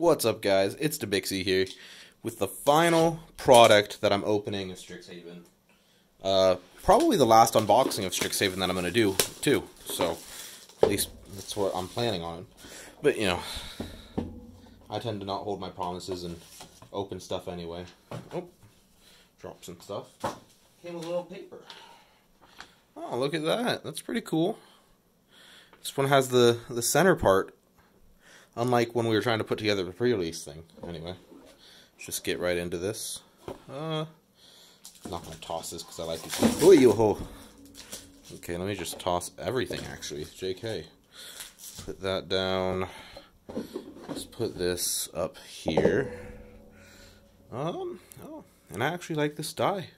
What's up, guys? It's Dibixi here with the final product that I'm opening of Strixhaven. Probably the last unboxing of Strixhaven that I'm going to do, too. So, at least that's what I'm planning on. But, you know, I tend to not hold my promises and open stuff anyway. Oh, drop some stuff. Came with a little paper. Oh, look at that. That's pretty cool. This one has the center part. Unlike when we were trying to put together the pre-release thing. Anyway, just get right into this. I'm not going to toss this because I like it. Ooh, yo-ho. Okay, let me just toss everything, actually. JK. Put that down. Let's put this up here. Oh, and I actually like this die.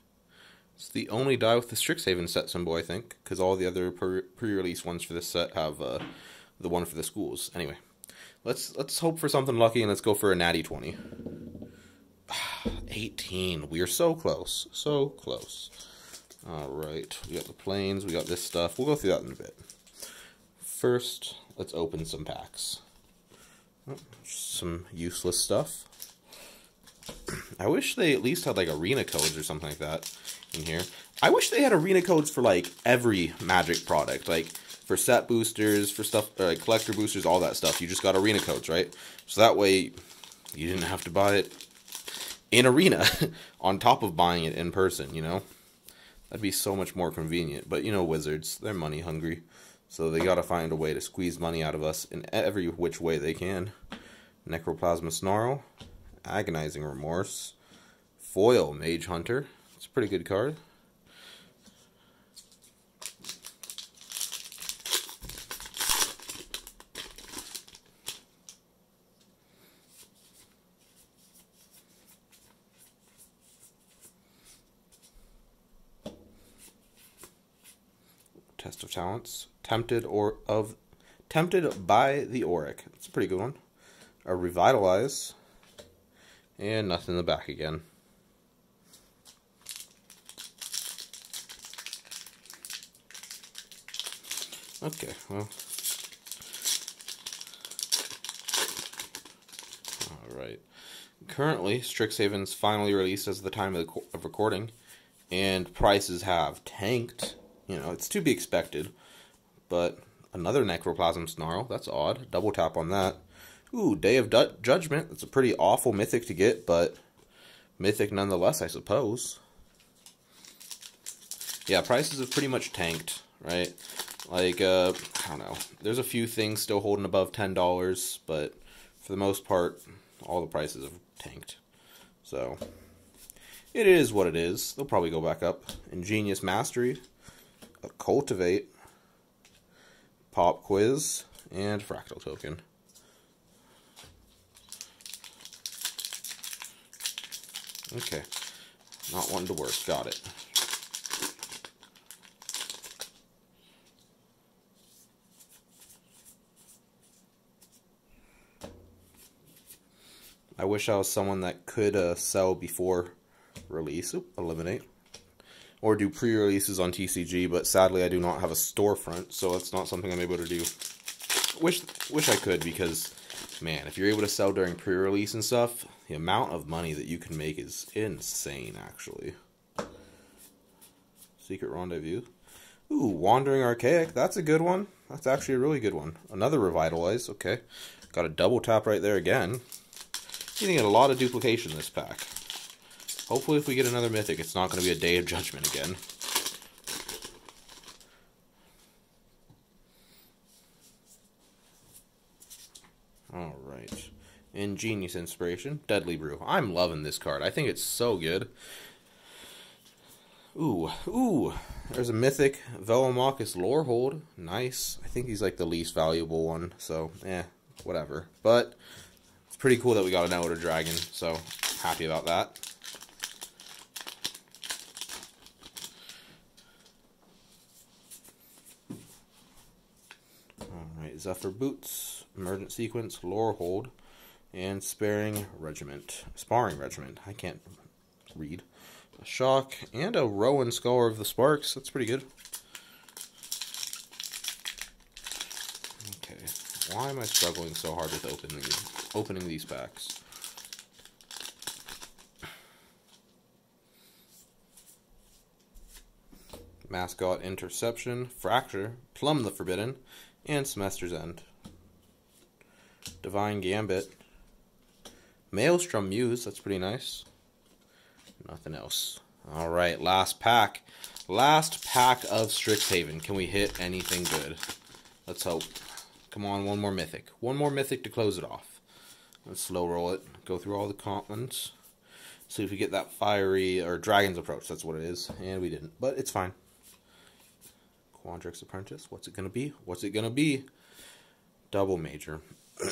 It's the only die with the Strixhaven set symbol, I think, because all the other pre-release ones for this set have the one for the schools. Anyway. Let's hope for something lucky, and let's go for a natty 20. 18. We are so close. So close. Alright. We got the planes. We got this stuff. We'll go through that in a bit. First, let's open some packs. Oh, some useless stuff. I wish they at least had, like, arena codes or something like that in here. I wish they had arena codes for, like, every Magic product. Like, for set boosters, for stuff, like collector boosters, all that stuff. You just got arena codes, right? So that way, you didn't have to buy it in arena on top of buying it in person, you know? That'd be so much more convenient. But, you know, Wizards, they're money hungry. So they gotta find a way to squeeze money out of us in every which way they can. Necroplasma Snarl. Agonizing Remorse. Foil Mage Hunter. It's a pretty good card. Test of Talents, Tempted by the Auric. It's a pretty good one. A Revitalize, and nothing in the back again. Okay, well, all right. Currently, Strixhaven's finally released as of the time of recording, and prices have tanked. You know, it's to be expected, but another Necroplasm Snarl, that's odd. Double tap on that. Ooh, Day of Judgment, that's a pretty awful mythic to get, but mythic nonetheless, I suppose. Yeah, prices have pretty much tanked, right? Like, I don't know, there's a few things still holding above $10, but for the most part, all the prices have tanked, so it is what it is. They'll probably go back up. Ingenious Mastery. A Cultivate, Pop Quiz, and Fractal Token. Okay, not one to work, got it. I wish I was someone that could sell before release. Oop, eliminate. Or do pre-releases on TCG, but sadly I do not have a storefront, so that's not something I'm able to do. Wish I could, because, man, if you're able to sell during pre-release and stuff, the amount of money that you can make is insane, actually. Secret Rendezvous. Ooh, Wandering Archaic, that's a good one. That's actually a really good one. Another Revitalize, okay. Got a double tap right there again. Getting a lot of duplication this pack. Hopefully if we get another mythic, it's not going to be a Day of Judgment again. Alright. Ingenious Inspiration. Deadly Brew. I'm loving this card. I think it's so good. Ooh. There's a mythic. Velomachus Lorehold. Nice. I think he's like the least valuable one, so, whatever. But, it's pretty cool that we got an Elder Dragon, so, happy about that. Zephyr Boots, Emergent Sequence, Lorehold, and Sparring Regiment. I can't read. A Shock, and a Rowan Scholar of the Sparks. That's pretty good. Okay. Why am I struggling so hard with opening these packs? Mascot Interception, Fracture, Plumb the Forbidden, and Semester's End. Divine Gambit, Maelstrom Muse, that's pretty nice. Nothing else. Alright, last pack. Last pack of Strixhaven. Can we hit anything good? Let's hope. Come on, one more mythic. One more mythic to close it off. Let's slow roll it. Go through all the continents. See if we get that fiery, or Dragon's Approach, that's what it is. And we didn't, but it's fine. Quandrix's Apprentice. What's it going to be? What's it going to be? Double Major.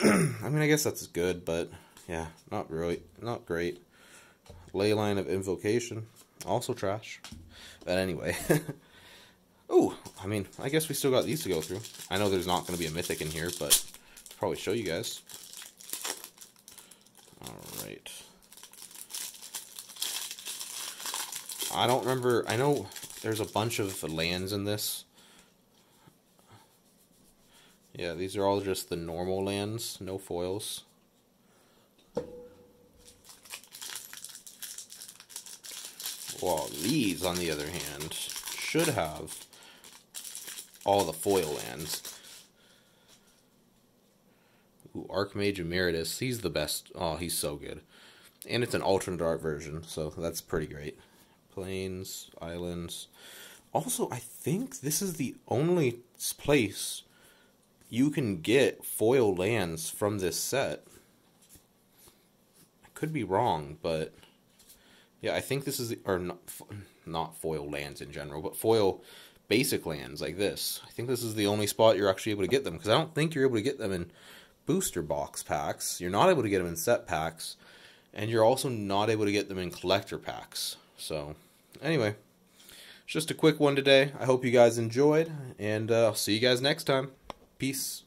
I mean, I guess that's good, but yeah, not really. Not great. Leyline of Invocation. Also trash. But anyway. Ooh, I mean, I guess we still got these to go through. I know there's not going to be a mythic in here, but I'll probably show you guys. Alright. I don't remember. I know there's a bunch of lands in this. Yeah, these are all just the normal lands, no foils. Well, these, on the other hand, should have all the foil lands. Ooh, Archmage Emeritus, he's the best. Oh, he's so good. And it's an alternate art version, so that's pretty great. Plains, islands. Also, I think this is the only place you can get foil lands from this set. I could be wrong, but yeah, I think this is the, or not foil lands in general, but foil basic lands like this. I think this is the only spot you're actually able to get them, because I don't think you're able to get them in booster box packs. You're not able to get them in set packs, and you're also not able to get them in collector packs. So, anyway, it's just a quick one today. I hope you guys enjoyed, and I'll see you guys next time. Peace.